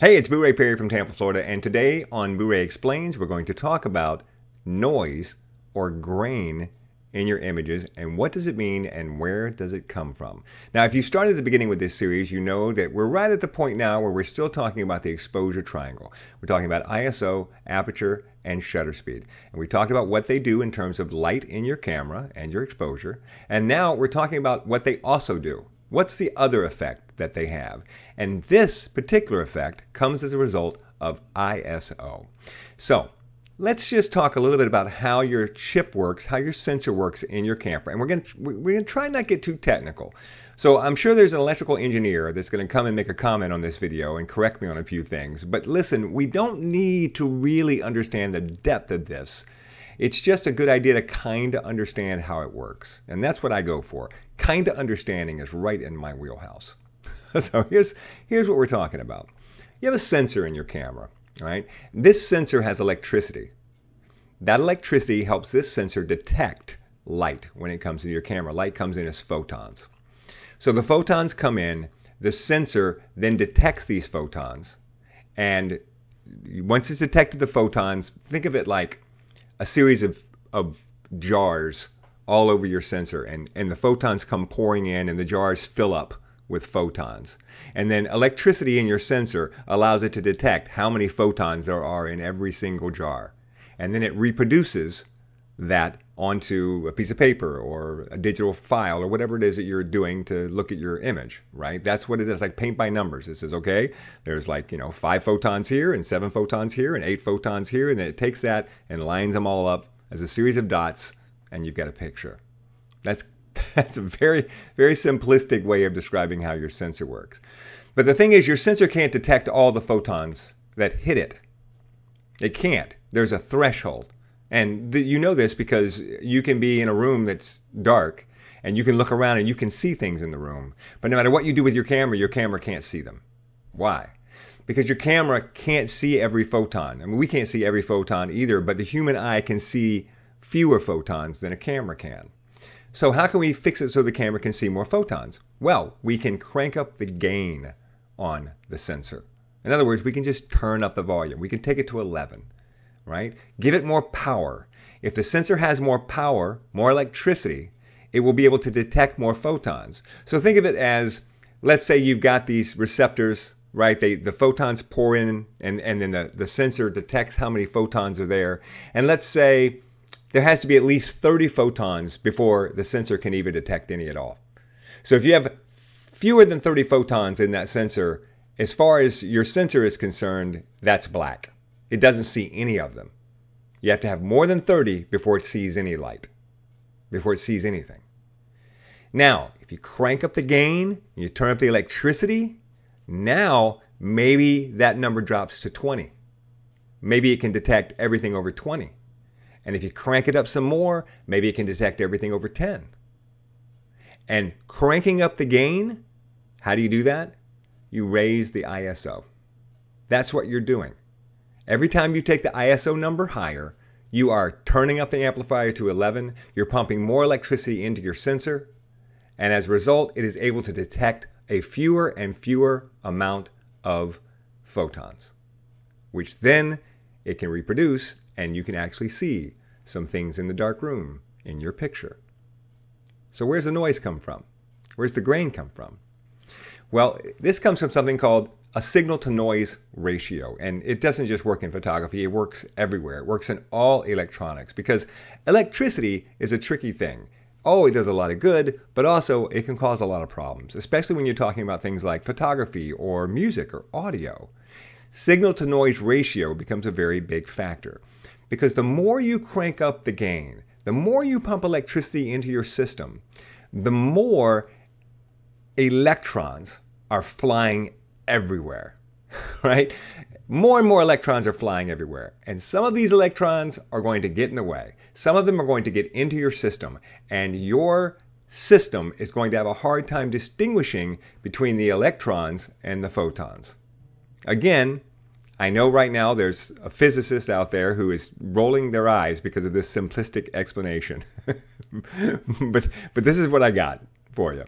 Hey, it's Booray Perry from Tampa, Florida, and today on Booray Explains, we're going to talk about noise or grain in your images and what does it mean and where does it come from. Now, if you started at the beginning with this series, you know that we're right at the point now where we're still talking about the exposure triangle. We're talking about ISO, aperture, and shutter speed. And we talked about what they do in terms of light in your camera and your exposure. And now we're talking about what they also do. What's the other effect that they have? And this particular effect comes as a result of ISO. So, let's just talk a little bit about how your chip works, how your sensor works in your camera. And we're going to try not to get too technical. So I'm sure there's an electrical engineer that's going to come and make a comment on this video and correct me on a few things. But listen, we don't need to really understand the depth of this. It's just a good idea to kind of understand how it works. And that's what I go for. Kind of understanding is right in my wheelhouse. So here's what we're talking about. You have a sensor in your camera. All right. This sensor has electricity. That electricity helps this sensor detect light when it comes into your camera. Light comes in as photons. So the photons come in, the sensor then detects these photons, and once it's detected the photons, think of it like a series of jars all over your sensor, and the photons come pouring in and the jars fill up with photons. And then electricity in your sensor allows it to detect how many photons there are in every single jar. And then it reproduces that onto a piece of paper or a digital file or whatever it is that you're doing to look at your image, right? That's what it is, like paint by numbers. It says, okay, there's like, you know, 5 photons here and 7 photons here and 8 photons here. And then it takes that and lines them all up as a series of dots and you've got a picture. That's a very, very simplistic way of describing how your sensor works. But the thing is, your sensor can't detect all the photons that hit it. It can't. There's a threshold. And you know this because you can be in a room that's dark and you can look around and you can see things in the room. But no matter what you do with your camera can't see them. Why? Because your camera can't see every photon. I mean, we can't see every photon either, but the human eye can see fewer photons than a camera can. So how can we fix it so the camera can see more photons? Well, we can crank up the gain on the sensor. In other words, we can just turn up the volume. We can take it to 11, right? Give it more power. If the sensor has more power, more electricity, it will be able to detect more photons. So think of it as, let's say you've got these receptors, right? The photons pour in and then the sensor detects how many photons are there. And let's say there has to be at least 30 photons before the sensor can even detect any at all. So if you have fewer than 30 photons in that sensor, as far as your sensor is concerned, that's black. It doesn't see any of them. You have to have more than 30 before it sees any light, before it sees anything. Now, if you crank up the gain, you turn up the electricity, now maybe that number drops to 20. Maybe it can detect everything over 20. And if you crank it up some more, maybe it can detect everything over 10. And cranking up the gain, how do you do that? You raise the ISO. That's what you're doing. Every time you take the ISO number higher, you are turning up the amplifier to 11, you're pumping more electricity into your sensor, and as a result, it is able to detect a fewer and fewer amount of photons, which then it can reproduce and you can actually see some things in the dark room in your picture. So where's the noise come from? Where's the grain come from? Well, this comes from something called a signal-to-noise ratio. And it doesn't just work in photography, it works everywhere. It works in all electronics because electricity is a tricky thing. Oh, it does a lot of good, but also it can cause a lot of problems, especially when you're talking about things like photography or music or audio. Signal-to-noise ratio becomes a very big factor. Because the more you crank up the gain, the more you pump electricity into your system, the more electrons are flying everywhere, right? More and more electrons are flying everywhere. And some of these electrons are going to get in the way. Some of them are going to get into your system. And your system is going to have a hard time distinguishing between the electrons and the photons. Again, I know right now there's a physicist out there who is rolling their eyes because of this simplistic explanation. but this is what I got for you.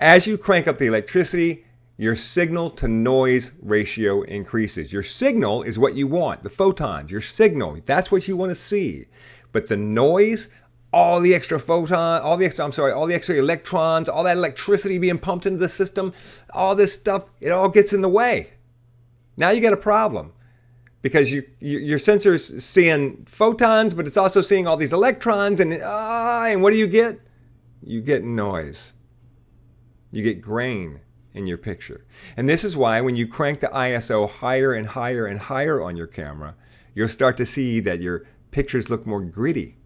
As you crank up the electricity, your signal to noise ratio increases. Your signal is what you want, the photons, your signal, that's what you want to see. But the noise, all the extra photons, all the extra electrons, all that electricity being pumped into the system, all this stuff, it all gets in the way. Now you got a problem because your sensor's seeing photons, but it's also seeing all these electrons, and what do you get? You get noise. You get grain in your picture. And this is why when you crank the ISO higher and higher and higher on your camera, you'll start to see that your pictures look more gritty.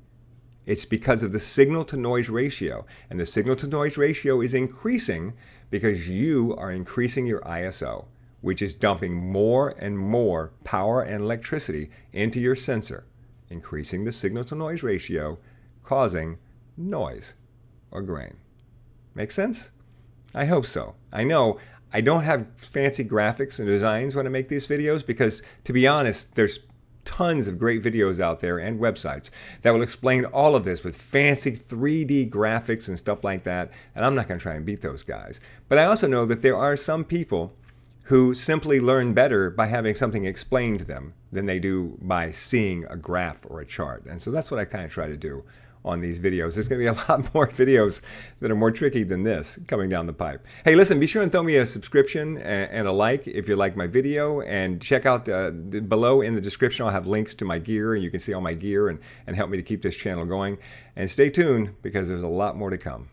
It's because of the signal to noise ratio. And the signal to noise ratio is increasing because you are increasing your ISO, which is dumping more and more power and electricity into your sensor, increasing the signal to noise ratio, causing noise or grain. Make sense? I hope so. I know I don't have fancy graphics and designs when I make these videos because, to be honest, there's tons of great videos out there and websites that will explain all of this with fancy 3D graphics and stuff like that, and I'm not going to try and beat those guys. But I also know that there are some people who simply learn better by having something explained to them than they do by seeing a graph or a chart. And so that's what I kind of try to do on these videos. There's going to be a lot more videos that are more tricky than this coming down the pipe. Hey, listen, be sure and throw me a subscription and a like if you like my video, and check out below in the description. I'll have links to my gear, and you can see all my gear and help me to keep this channel going. And stay tuned because there's a lot more to come.